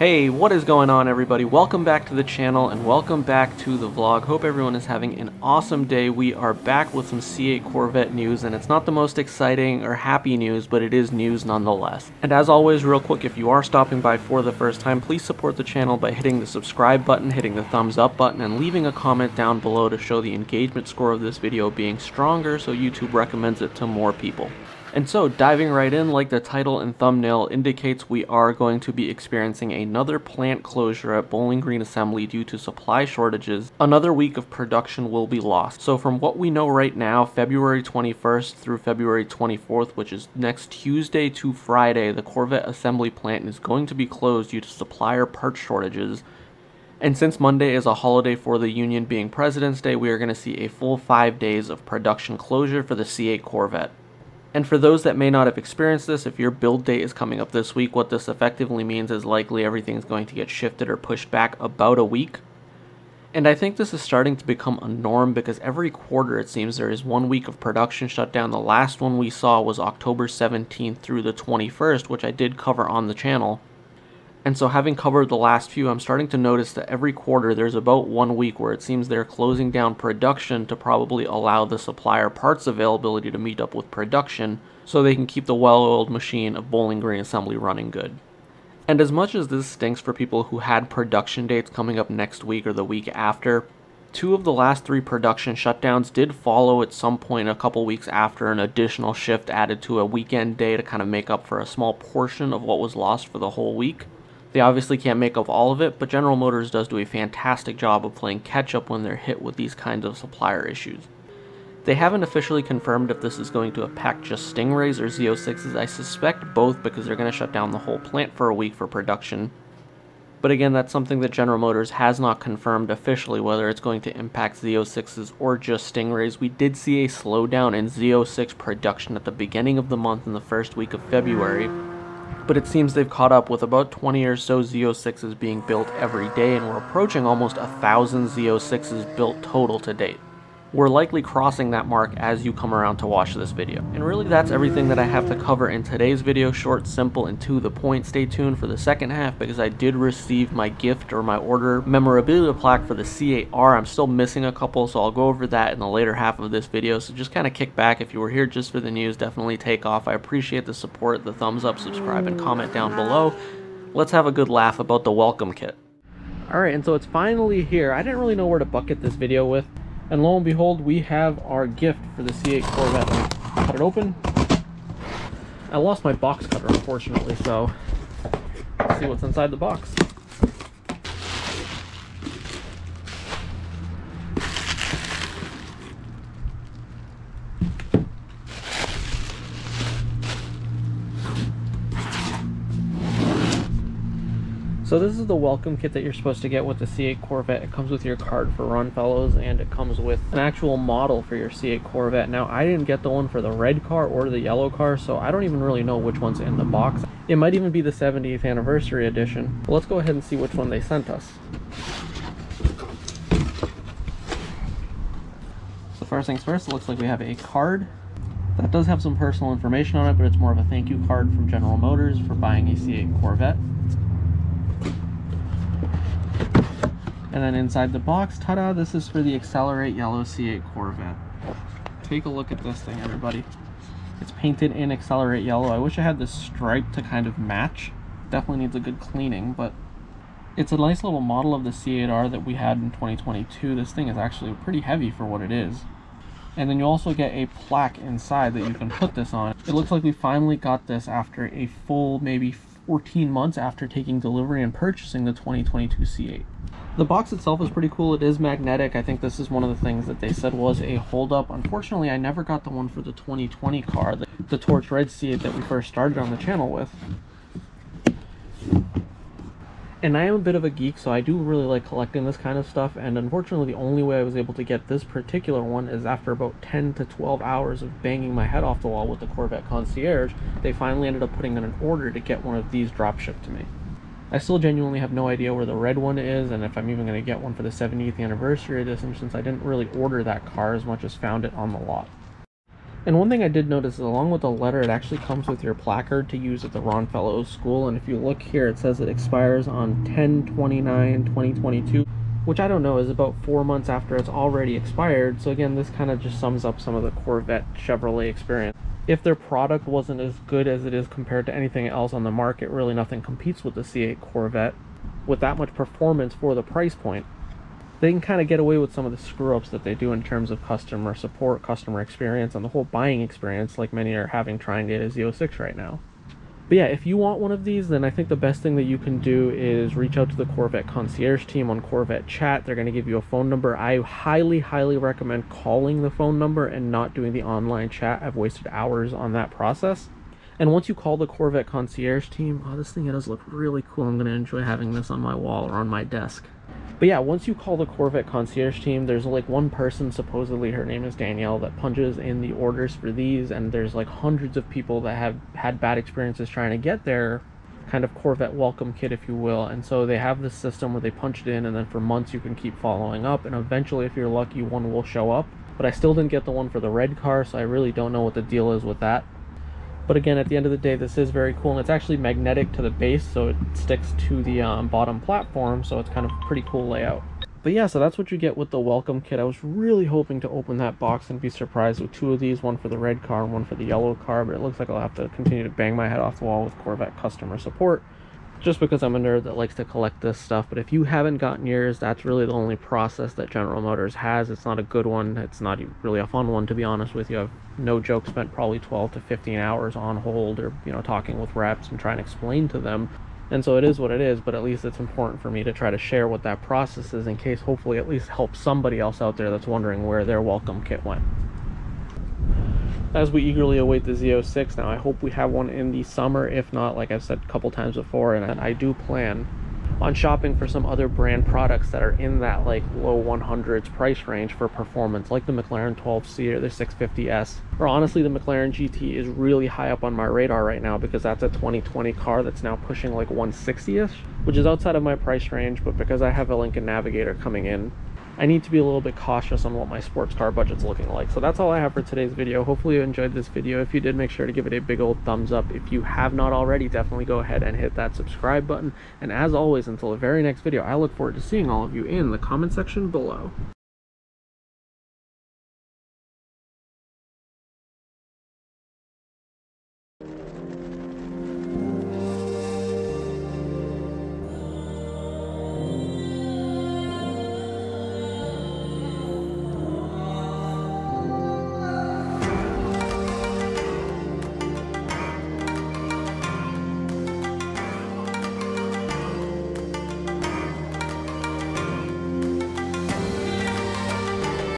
Hey, what is going on everybody? Welcome back to the channel and welcome back to the vlog. Hope everyone is having an awesome day. We are back with some C8 Corvette news, and it's not the most exciting or happy news, but it is news nonetheless. And as always, real quick, if you are stopping by for the first time, please support the channel by hitting the subscribe button, hitting the thumbs up button, and leaving a comment down below to show the engagement score of this video being stronger so YouTube recommends it to more people. And so, diving right in, like the title and thumbnail indicates, we are going to be experiencing another plant closure at Bowling Green Assembly due to supply shortages. Another week of production will be lost. So from what we know right now, February 21st through February 24th, which is next Tuesday to Friday, the Corvette assembly plant is going to be closed due to supplier part shortages. And since Monday is a holiday for the union being President's Day, we are going to see a full 5 days of production closure for the C8 Corvette. And for those that may not have experienced this, if your build date is coming up this week, what this effectively means is likely everything is going to get shifted or pushed back about a week. And I think this is starting to become a norm because every quarter it seems there is 1 week of production shutdown. The last one we saw was October 17th through the 21st, which I did cover on the channel. And so having covered the last few, I'm starting to notice that every quarter there's about 1 week where it seems they're closing down production to probably allow the supplier parts availability to meet up with production so they can keep the well-oiled machine of Bowling Green Assembly running good. And as much as this stinks for people who had production dates coming up next week or the week after, two of the last three production shutdowns did follow at some point a couple weeks after an additional shift added to a weekend day to kind of make up for a small portion of what was lost for the whole week. They obviously can't make up all of it, but General Motors does do a fantastic job of playing catch up when they're hit with these kinds of supplier issues. They haven't officially confirmed if this is going to impact just Stingrays or Z06s. I suspect both because they're going to shut down the whole plant for a week for production. But again, that's something that General Motors has not confirmed officially, whether it's going to impact Z06s or just Stingrays. We did see a slowdown in Z06 production at the beginning of the month in the first week of February. But it seems they've caught up with about 20 or so Z06s being built every day, and we're approaching almost 1,000 Z06s built total to date. We're likely crossing that mark as you come around to watch this video. And really that's everything that I have to cover in today's video, short, simple, and to the point. Stay tuned for the second half because I did receive my gift or my order memorabilia plaque for the C8R. I'm still missing a couple, so I'll go over that in the later half of this video. So just kind of kick back. If you were here just for the news, definitely take off. I appreciate the support, the thumbs up, subscribe, and comment down below. Let's have a good laugh about the welcome kit. All right, and so it's finally here. I didn't really know where to bucket this video with. And lo and behold, we have our gift for the C8 Corvette. Cut it open. I lost my box cutter, unfortunately, so let's see what's inside the box. So this is the welcome kit that you're supposed to get with the C8 Corvette. It comes with your card for Ron Fellows, and it comes with an actual model for your C8 Corvette. Now, I didn't get the one for the red car or the yellow car, so I don't even really know which one's in the box. It might even be the 70th anniversary edition. But let's go ahead and see which one they sent us. So first things first, it looks like we have a card. That does have some personal information on it, but it's more of a thank you card from General Motors for buying a C8 Corvette. And then inside the box, ta-da, this is for the Accelerate Yellow C8 Corvette. Take a look at this thing, everybody. It's painted in Accelerate Yellow. I wish I had this stripe to kind of match. Definitely needs a good cleaning, but it's a nice little model of the C8R that we had in 2022. This thing is actually pretty heavy for what it is. And then you also get a plaque inside that you can put this on. It looks like we finally got this after a full maybe 14 months after taking delivery and purchasing the 2022 C8. The box itself is pretty cool. It is magnetic. I think this is one of the things that they said was a holdup. Unfortunately, I never got the one for the 2020 car, the Torch Red C8 that we first started on the channel with. And I am a bit of a geek, so I do really like collecting this kind of stuff, and unfortunately the only way I was able to get this particular one is after about 10 to 12 hours of banging my head off the wall with the Corvette Concierge. They finally ended up putting in an order to get one of these drop-shipped to me. I still genuinely have no idea where the red one is, and if I'm even going to get one for the 70th anniversary edition, since I didn't really order that car as much as found it on the lot. And one thing I did notice is along with the letter, it actually comes with your placard to use at the Ron Fellows School. And if you look here, it says it expires on 10/29/2022, which I don't know is about 4 months after it's already expired. So again, this kind of just sums up some of the Corvette Chevrolet experience. If their product wasn't as good as it is compared to anything else on the market, really nothing competes with the C8 Corvette with that much performance for the price point. They can kind of get away with some of the screw-ups that they do in terms of customer support, customer experience, and the whole buying experience like many are having trying to get a Z06 right now. But yeah, if you want one of these, then I think the best thing that you can do is reach out to the Corvette Concierge team on Corvette Chat. They're going to give you a phone number. I highly, highly recommend calling the phone number and not doing the online chat. I've wasted hours on that process. And once you call the Corvette Concierge team, oh, this thing does look really cool. I'm going to enjoy having this on my wall or on my desk. But yeah, once you call the Corvette Concierge team, there's like one person, supposedly her name is Danielle, that punches in the orders for these, and there's like hundreds of people that have had bad experiences trying to get their kind of Corvette welcome kit, if you will. And so they have this system where they punch it in, and then for months you can keep following up, and eventually if you're lucky one will show up. But I still didn't get the one for the red car, so I really don't know what the deal is with that. But again, at the end of the day, this is very cool, and it's actually magnetic to the base, so it sticks to the bottom platform, so it's kind of a pretty cool layout. But yeah, so that's what you get with the welcome kit. I was really hoping to open that box and be surprised with two of these, one for the red car and one for the yellow car, but it looks like I'll have to continue to bang my head off the wall with Corvette customer support, just because I'm a nerd that likes to collect this stuff. But if you haven't gotten yours, that's really the only process that General Motors has. It's not a good one. It's not really a fun one, to be honest with you. I've, no joke, spent probably 12 to 15 hours on hold or, you know, talking with reps and trying to explain to them. And so it is what it is, but at least it's important for me to try to share what that process is in case hopefully at least help somebody else out there that's wondering where their welcome kit went. As we eagerly await the Z06 now, I hope we have one in the summer. If not, like I've said a couple times before, and I do plan on shopping for some other brand products that are in that like low 100s price range for performance, like the McLaren 12c or the 650s, or honestly the McLaren GT is really high up on my radar right now because that's a 2020 car that's now pushing like 160-ish, which is outside of my price range. But because I have a Lincoln Navigator coming in, I need to be a little bit cautious on what my sports car budget's looking like. So that's all I have for today's video. Hopefully you enjoyed this video. If you did, make sure to give it a big old thumbs up. If you have not already, definitely go ahead and hit that subscribe button. And as always, until the very next video, I look forward to seeing all of you in the comment section below.